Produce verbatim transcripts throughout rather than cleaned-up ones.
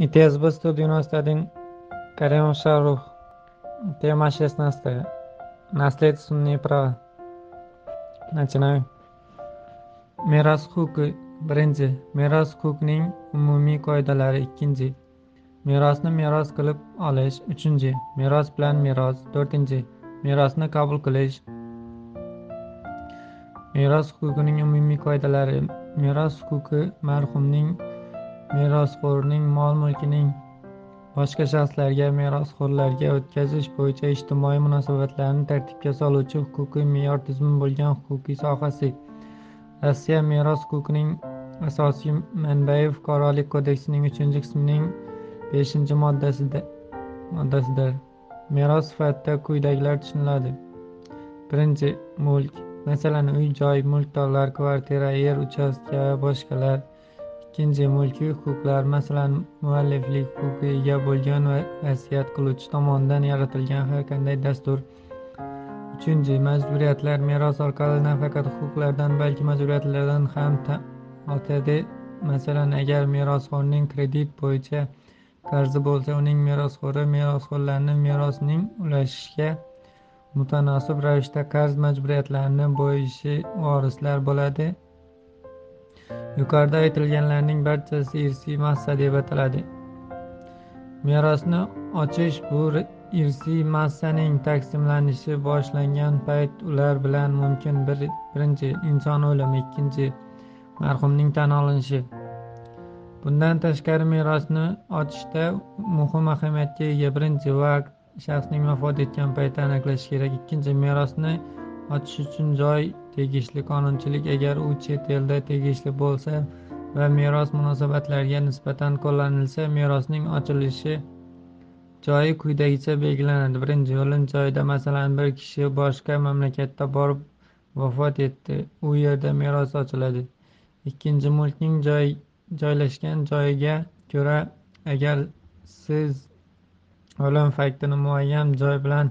İtiaz bastı üniversitedin Karim Şahruh tema шестнадцатая. Наследственные права. Начинаем. Meros huquqi birinci. Meros huquqining umumiy qoidalari ikkinchi. Merosni meros qilib olish uchinchi. Meros bilan meros to'rtinchi. Merosni qabul qilish. Meros huquqining umumiy qoidalari. Meros huquqi marhumning merosxo'rning mol-mulkining boshqa shaxslarga merosxo'rlarga o'tkazish bo'yicha ijtimoiy munosabatlarni tartibga soluvchi huquqiy me'yor tizimi bo'lgan huquqiy sohasi. Rossiya meros huquqining asosiy manbai fuqarolik kodeksining uchinchi qismining beshinchi moddasida moddasidir. Meros sifatida quyidagilar tushuniladi. birinchi. Mulk, masalan, uy-joy, mulkdorlar, kvartira, yer uchastka va boshqalar. ikkinchi. Mulkiy huquqlar, masalan, mualliflik huquqiga ega bo'lgan va vasiyat qiluvchi tomonidan yaratilgan har qanday dastur. uchinchi. Majburiyatlar, meros orqali nafaqat huquqlardan, balki majburiyatlardan ham o'tadi. Masalan, agar merosxo'rning kredit bo'yicha qarzi bo'lsa, uning merosxo'ri merosxo'rlarni merosning ulashishiga mutanosib ravishda qarz majburiyatlarini bo'yishi vorislar bo'ladi. Yuqorida aytilganlarning barchasi irsiy massa deb ataladi. Merosni ochish bu irsiy massaning taqsimlanishi boshlangan payt ular bilan mumkin. Bir, birinchi inson o'limi, ikkinchi marhumning tan olinishi. Bundan tashqari merosni ochishda muhim ahamiyatga ega birinchi vaqt shaxsning vafot etgan payti aniqlash kerak. Ikkinchi merosni ochish uchun joy tegishli qonunchilik agar u chet elda tegishli bo'lsa va meros munosabatlariga nisbatan qo'llanilsa, merosning ochilishi joyi quyidagicha belgilanadi. birinchi O'lim joyida, masalan, bir kishi boshqa mamlakatda borib vafot etdi, u yerda meros ochiladi. ikkinchi Mulkning joy joylashgan joyiga ko'ra, agar siz o'lim faktini muayyan joy bilan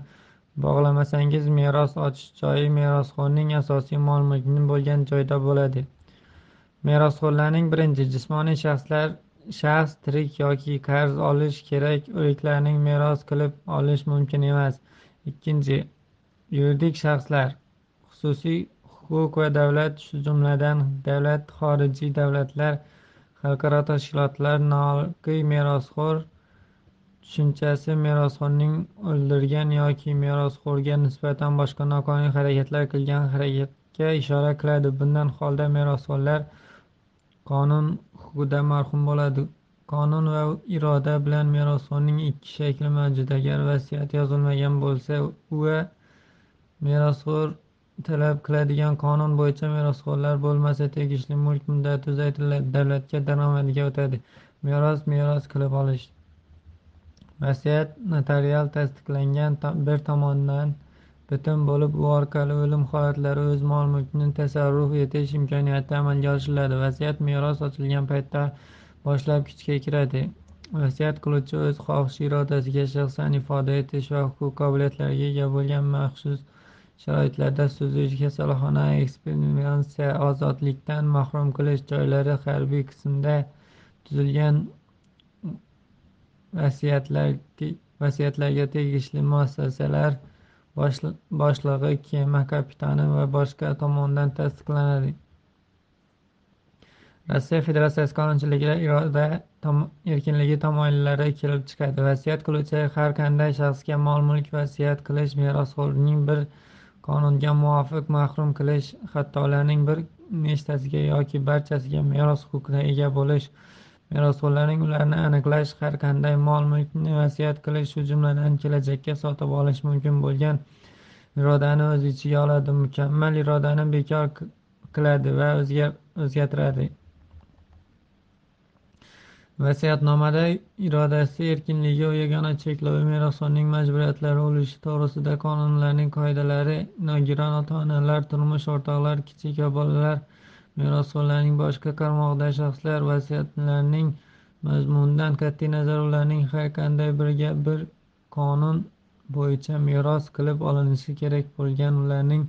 bog'lamasangiz, meros ochish joyi merosxo'rning asosiy mol-mulki bo'lgan joyda bo'ladi. Merosxo'rlarning birinchi jismoniy shaxslar shaxs tirik yoki qarz olish kerak, o'liklarning meros qilib olish mumkin emas. ikkinchi Yuridik shaxslar, xususiy huquq va davlat, shu jumladan davlat, xorijiy davlatlar, xalqaro tashkilotlar noqonuniy merosxo'r tushunchasi merosxo'rning o'ldirgan yoki merosxo'rga nisbatan boshqa noqonuniy harakatlar qilgan harakatga ishora qiladi. Bundan holda merosxo'rlar qonun huquqida mahrum bo'ladi. Qonun va iroda bilan merosxo'rning ikki shakli mavjud. Agar vasiyat yozilmagan bo'lsa, u merosxo'r talab qiladigan qonun bo'yicha merosxo'rlar bo'lmasa, tegishli mulk muddati uzaytiriladi, davlatga daromadiga o'tadi. Meros meros qilib olish. Vasiyat notarial tasdiqlangan bir tomondan bitim bo'lib, u orqali o'lim holatlari o'z mol-mulkini tasarruf etish imkoniyati amalga oshiriladi. Vasiyat meros ochilgan paytda boshlab kuchga kiradi. Vasiyat qiluvchi o'z xohish irodasiga shaxsan ifoda etish va huquq qobiliyatlariga ega bo'lgan maxsus sharoitlarda suzilish, kasalxona, ekspertiza, ozodlikdan mahrum qilish joylari harbiy qismda tuzilgan vasiyatlarga vasiyatlarga tegishli muassasalar boshlig'i, kema kapitani va boshqa tomonidan tasdiqlanadi. Rossiya Federatsiyasi qonunchiligida iroda tom, erkinligi tamoyillari kelib chiqadi. Vasiyat qiluvchi har qanday shaxsga mol-mulk vasiyat qilish, merosxo'rning bir qonunga muvofiq mahrum qilish, hatto ularning bir nechtasiga yoki barchasiga meros huquqiga ega bo'lish, merosxo'rlarning ularni aniqlash, har qanday mol-mulkni vasiyat qilish, shu jumladan kelajakka sotib olish mumkin bo'lgan irodani o'z ichiga oladi, mukammal irodani bekor qiladi va o'zgartiradi. Vasiyatnomada irodasi erkinligi yagona cheklovi merosxo'rning majburiyatlari ulushi to'g'risida qonunlarning qoidalari, nogiron ota-onalar, turmush o'rtoqlar, kichik va bolalar, merosxo'rlarning boshqa qarmoqdagi shaxslar vasiyatlarining mazmunidan qat'iy nazar ularning har qanday biriga bir qonun bo'yicha meros qilib olinishi kerak bo'lgan ularning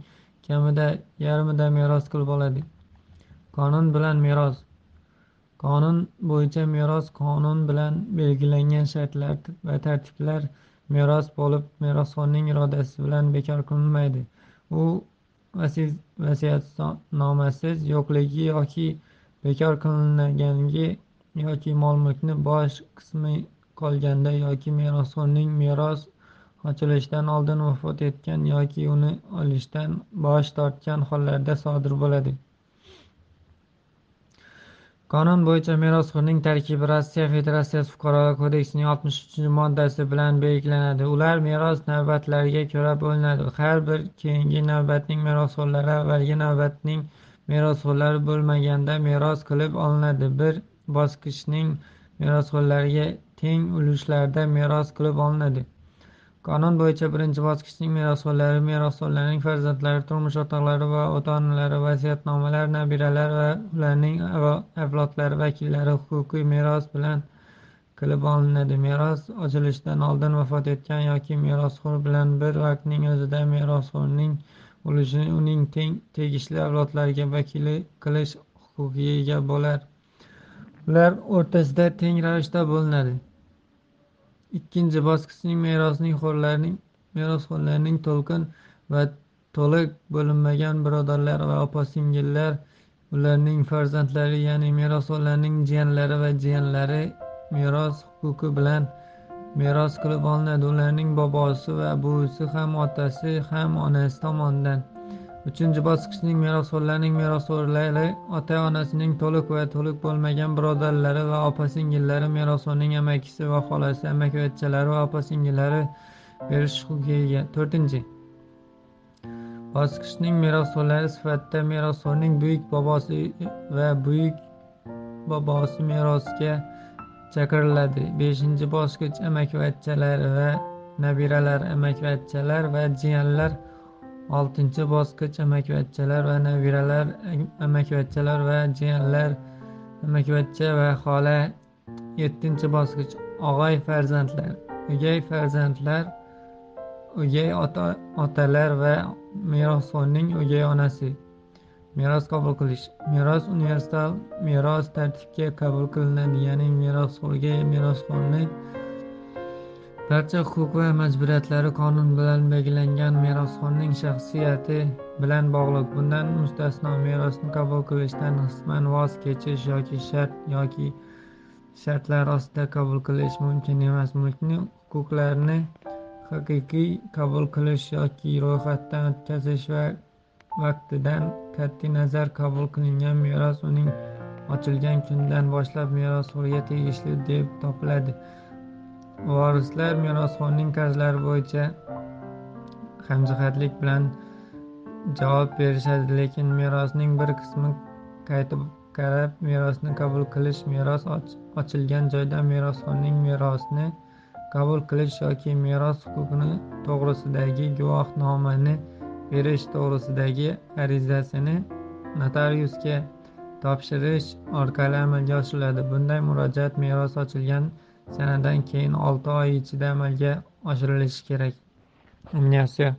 kamida yarmida meros qilib oladi. Qonun bilan meros Qonun bo'yicha meros qonun bilan belgilangan shartlar va tartiblar meros bo'lib, merosxo'rning irodasi bilan bekor qilinmaydi. U vasiyatnomasiz yo'qligi yoki bekor qilinganligi yoki mol-mulkni bosh qismi qolganda yoki merosxo'rning meros ochilishdan oldin vafot etgan yoki uni olishdan bosh tortgan hollarda sodir bo'ladi. Qonun bo'yicha merosxo'rning tarkibi Rossiya Federatsiyasi Fuqarolik kodeksining oltmish uchinchi moddasi bilan belgilanadi. Ular meros navbatlariga ko'ra bo'linadi. Har bir keyingi navbatning merosxo'rlari avvalgi navbatning merosxo'rlari bo'lmaganda meros qilib olinadi. Bir bosqichning merosxo'rlariga teng ulushlarda meros qilib olinadi. Qonun bo'yicha birinchi bosqichning merosxo'rlari, merosxo'rlarning farzandlari, turmush o'rtoqlari va ota-onalari, vasiyatnomalar, nabiralar va ularning avlodlari vakillari huquqiy meros bilan qilib olinadi. Meros ochilishidan oldin vafot etgan yoki merosxo'r bilan bir vaqtning o'zida merosxo'rning ulushini uning teng tegishli avlodlariga vakili qilish huquqiga ega bo'lar. Ular o'rtasida teng ravishda bo'linadi. Ikkinchi bosqichning merosning xo'rlarining merosxo'rlarining to'lqin va to'liq bo'linmagan birodarlar va opa-singillar, ularning farzandlari, ya'ni merosxo'rlarning jiyanlari va jiyanlari meros huquqi bilan meros qilib olinadi. Ularning bobosi va buvisi ham otasi ham onasi tomonidan. Uchinchi bosqichning merosxo'rlarining merosxo'rlari ota-onasining to'liq va to'liq bo'lmagan birodarlari va opa-singillari, merosxo'rning amakisi va xolasi, amakivachchalari va opa-singillari berish huquqiga ega. To'rtinchi bosqichning merosxo'rlari sifatida merosxo'rning buyuk bobosi va buyuk bobosi merosga chaqiriladi. Beshinchi bosqich amakivachchalari va nabiralar, amakivachchalar va jiyanlar. Oltinchi bosqich amakivachchalar va nabiralar, amakivachchalar va jiyanlar, amakivachcha va xola. Yettinchi bosqich og'ay farzandlar, o'gay farzandlar, o'gay ota otalar va merosxo'rning o'gay onasi. Meros qabul qilish. Meros universal meros tartibga qabul qilinadi, ya'ni merosxo'rga merosxo'rni barcha huquq va majburiyatlari qonun bilan belgilangan merosxo'rning shaxsiyati bilan bog'liq. Bundan mustasno merosni qabul qilishdan qisman voz kechish yoki shart yoki shartlar ostida qabul qilish mumkin emas. Mulkni huquqlarini haqiqiy qabul qilish yoki ro'yxatdan o'tkazish va vaqtidan qat'iy nazar qabul qilingan meros uning ochilgan kundan boshlab merosxo'rga tegishli deb topiladi. Vorislar merosxo'rning qarzlari bo'yicha hamjihatlik bilan javob berishadi, lekin merosning bir qismi qaytib qarab merosni qabul qilish, meros ochilgan joyda merosxo'rning merosni qabul qilish yoki meros huquqini to'g'risidagi guvohnomani berish to'g'risidagi arizasini notariusga topshirish orqali amalga oshiriladi. Bunday murojaat meros ochilgan sanadan keyin olti oy ichida amalga oshirilishi kerak. Amnistiya